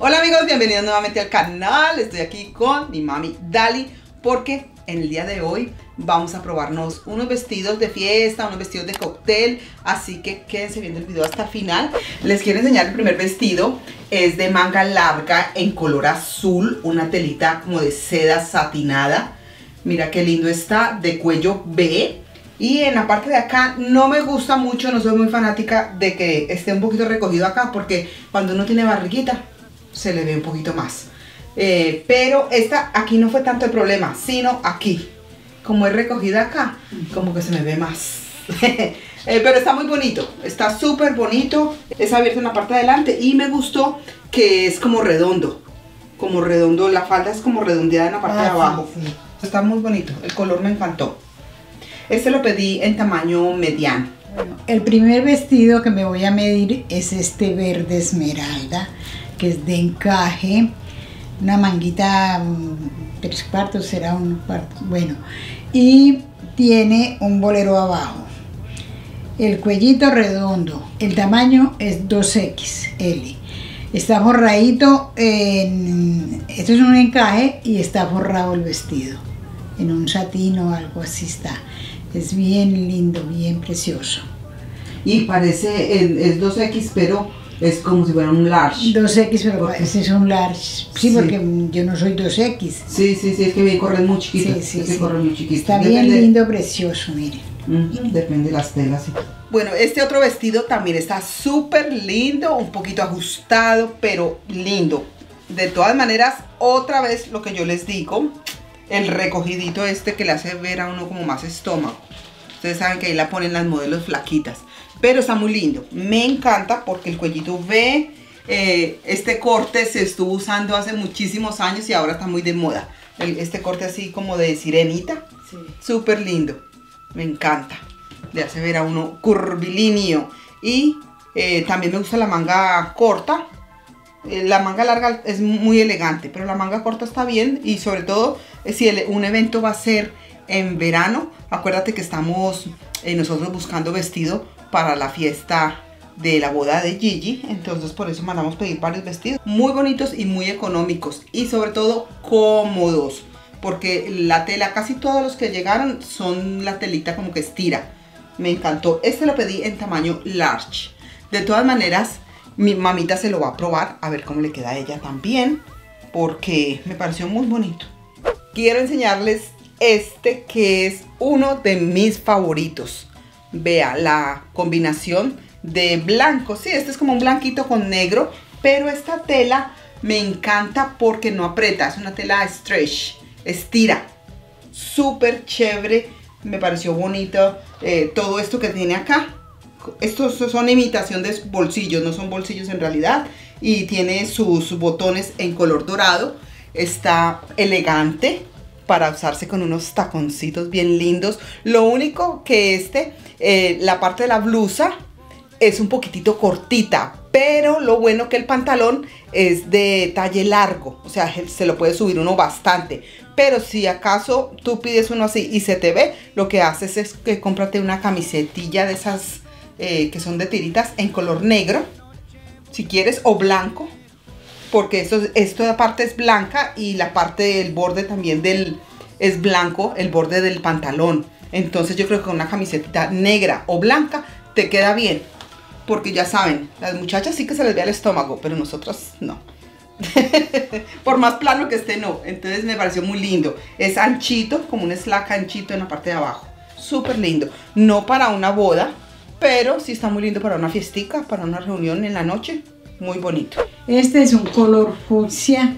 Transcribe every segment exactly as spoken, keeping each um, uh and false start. Hola amigos, bienvenidos nuevamente al canal. Estoy aquí con mi mami Dali porque en el día de hoy vamos a probarnos unos vestidos de fiesta, unos vestidos de cóctel, así que quédense viendo el video hasta el final. Les quiero enseñar el primer vestido, es de manga larga en color azul, una telita como de seda satinada. Mira qué lindo está, de cuello B. Y en la parte de acá no me gusta mucho, no soy muy fanática de que esté un poquito recogido acá, porque cuando uno tiene barriguita se le ve un poquito más. Eh, pero esta aquí no fue tanto el problema, sino aquí. Como es recogida acá, como que se me ve más. eh, pero está muy bonito, está súper bonito. Es abierto en la parte de adelante y me gustó que es como redondo. Como redondo, la falda es como redondeada en la parte ah, de abajo. Sí, sí. Está muy bonito, el color me encantó. Este lo pedí en tamaño mediano. Bueno, el primer vestido que me voy a medir es este verde esmeralda, que es de encaje, una manguita tres cuartos, será un cuarto, bueno, y tiene un bolero abajo, el cuellito redondo, el tamaño es dos equis ele, está forradito, en, esto es un encaje y está forrado el vestido, en un satín o algo así está. Es bien lindo, bien precioso. Y parece, es dos equis, pero es como si fuera un large. dos equis, pero porque ese es un large. Sí, sí, porque yo no soy dos equis. Sí, sí, sí, es que me corren muy chiquito. Sí, sí, es que sí. Corren muy chiquito. Está bien Depende... lindo, precioso, miren. Mm, depende de las telas. Sí. Bueno, este otro vestido también está súper lindo, un poquito ajustado, pero lindo. De todas maneras, otra vez lo que yo les digo, el recogidito este que le hace ver a uno como más estómago. Ustedes saben que ahí la ponen las modelos flaquitas, pero está muy lindo, me encanta porque el cuellito V, eh, este corte se estuvo usando hace muchísimos años y ahora está muy de moda, el, este corte así como de sirenita, súper sí. Lindo, me encanta, le hace ver a uno curvilíneo. Y eh, también me gusta la manga corta. La manga larga es muy elegante, pero la manga corta está bien, y sobre todo si el, un evento va a ser en verano, acuérdate que estamos eh, nosotros buscando vestido para la fiesta de la boda de Gigi, entonces por eso mandamos pedir varios vestidos muy bonitos y muy económicos y sobre todo cómodos, porque la tela, casi todos los que llegaron son la telita como que estira, me encantó. Este lo pedí en tamaño large. De todas maneras, mi mamita se lo va a probar, a ver cómo le queda a ella también, porque me pareció muy bonito. Quiero enseñarles este que es uno de mis favoritos. Vea la combinación de blanco. Sí, este es como un blanquito con negro, pero esta tela me encanta porque no aprieta. Es una tela stretch, estira. Súper chévere, me pareció bonito eh, todo esto que tiene acá. Estos son imitación de bolsillos, no son bolsillos en realidad, y tiene sus botones en color dorado. Está elegante para usarse con unos taconcitos bien lindos. Lo único que este, eh, la parte de la blusa es un poquitito cortita, pero lo bueno que el pantalón es de talle largo, o sea, se lo puede subir uno bastante. Pero si acaso tú pides uno así y se te ve, lo que haces es que cómprate una camisetilla de esas Eh, que son de tiritas en color negro si quieres, o blanco, porque esto, esta parte es blanca y la parte del borde también del, es blanco el borde del pantalón, entonces yo creo que una camiseta negra o blanca te queda bien, porque ya saben, las muchachas sí que se les ve el estómago, pero nosotras no. Por más plano que esté, no. Entonces me pareció muy lindo, es anchito, como un slack anchito en la parte de abajo, súper lindo, no para una boda, pero sí está muy lindo para una fiestica, para una reunión en la noche, muy bonito. Este es un color fucsia,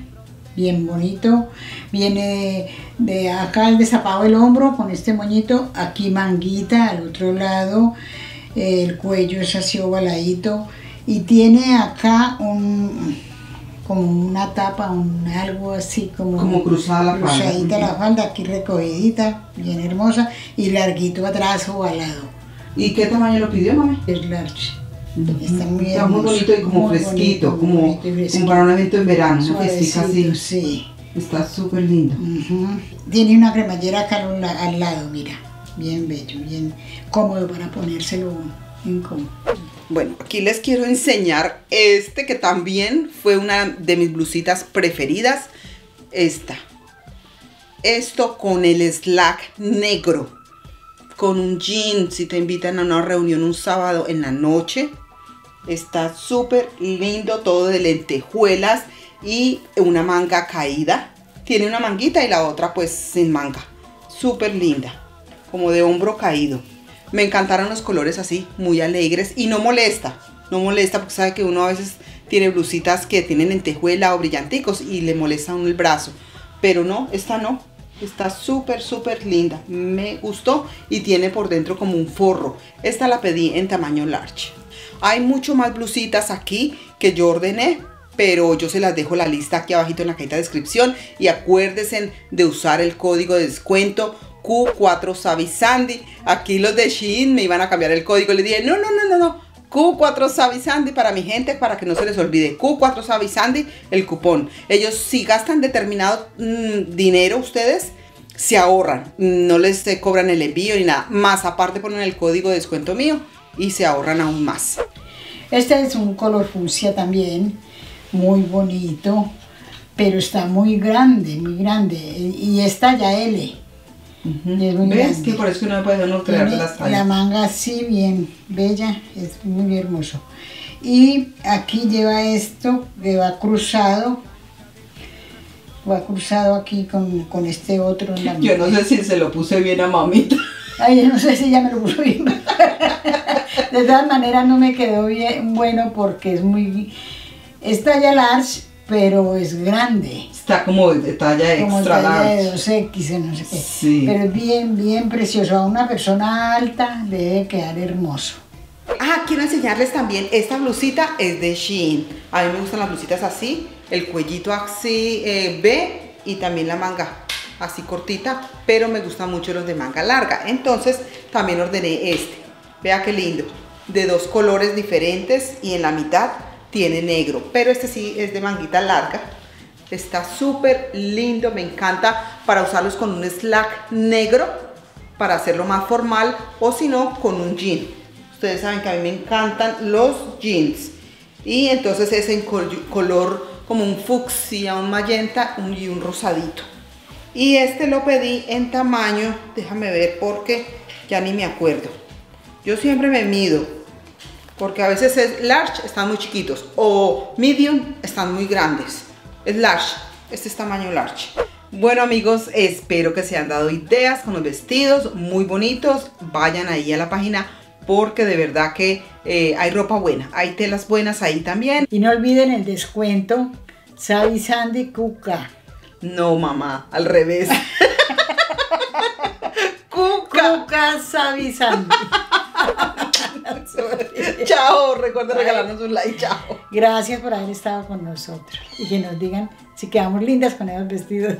bien bonito. Viene de acá el destapado del hombro con este moñito, aquí manguita al otro lado, el cuello es así ovaladito y tiene acá un, como una tapa, un algo así como, como cruzada la falda, la falda aquí recogidita, bien hermosa, y larguito atrás ovalado. ¿Y qué tamaño lo pidió, mami? Es large. Está muy, está muy bonito y como fresquito, bonito, como, bonito y fresquito, como para un evento en verano. Suavecito, así. Sí. Está súper lindo. Uh-huh. Tiene una cremallera acá al, al lado, mira. Bien bello, bien cómodo para ponérselo en cómodo. Bueno, aquí les quiero enseñar este que también fue una de mis blusitas preferidas. Esta. Esto con el slack negro. Con un jean, si te invitan a una reunión un sábado en la noche. Está súper lindo, todo de lentejuelas y una manga caída. Tiene una manguita y la otra pues sin manga. Súper linda, como de hombro caído. Me encantaron los colores así, muy alegres y no molesta. No molesta porque sabe que uno a veces tiene blusitas que tienen lentejuela o brillanticos y le molesta un el brazo. Pero no, esta no. Está súper, súper linda. Me gustó y tiene por dentro como un forro. Esta la pedí en tamaño large. Hay mucho más blusitas aquí que yo ordené, pero yo se las dejo la lista aquí abajito en la cajita de descripción. Y acuérdense de usar el código de descuento Q cuatro Savvy Sandy. Aquí los de Shein me iban a cambiar el código. Les dije, no, no, no, no, no. Q cuatro Savvy Sandy para mi gente, para que no se les olvide. Q cuatro Savvy Sandy, el cupón. Ellos si gastan determinado mmm, dinero ustedes, se ahorran. No les eh, cobran el envío ni nada. Más aparte ponen el código de descuento mío y se ahorran aún más. Este es un color fucsia también, muy bonito, pero está muy grande, muy grande. Y esta ya L. Uh-huh. Es ¿Ves? Grande. Que por eso no puede no crear las tallas. La manga sí bien bella, es muy hermoso. Y aquí lleva esto, que va cruzado. Va cruzado aquí con, con este otro. En la Yo no sé si se lo puse bien a mamita. Ay, yo no sé si ella me lo puso bien. De todas maneras no me quedó bien bueno porque es muy... Es talla large, pero es grande. Está como de talla extra como talla large. De dos equis, no sé qué. Sí. Pero es bien, bien precioso. A una persona alta le debe quedar hermoso. Ah, quiero enseñarles también. Esta blusita es de Shein. A mí me gustan las blusitas así. El cuellito así eh, B y también la manga así cortita. Pero me gustan mucho los de manga larga. Entonces también ordené este. Vea qué lindo. De dos colores diferentes y en la mitad tiene negro, pero este sí es de manguita larga. Está súper lindo, me encanta para usarlos con un slack negro, para hacerlo más formal, o si no, con un jean. Ustedes saben que a mí me encantan los jeans. Y entonces es en col color como un fucsia, un magenta un, y un rosadito. Y este lo pedí en tamaño, déjame ver porque ya ni me acuerdo. Yo siempre me mido. Porque a veces es large, están muy chiquitos. O medium, están muy grandes. Es large, este es tamaño large. Bueno amigos, espero que se hayan dado ideas con los vestidos. Muy bonitos. Vayan ahí a la página porque de verdad que eh, hay ropa buena. Hay telas buenas ahí también. Y no olviden el descuento Savvy Sandy Cuca. No mamá, al revés. Cuca. Cuca Savvy Sandy. Chao, recuerden regalarnos un like, chao. Gracias por haber estado con nosotros y que nos digan si quedamos lindas con esos vestidos.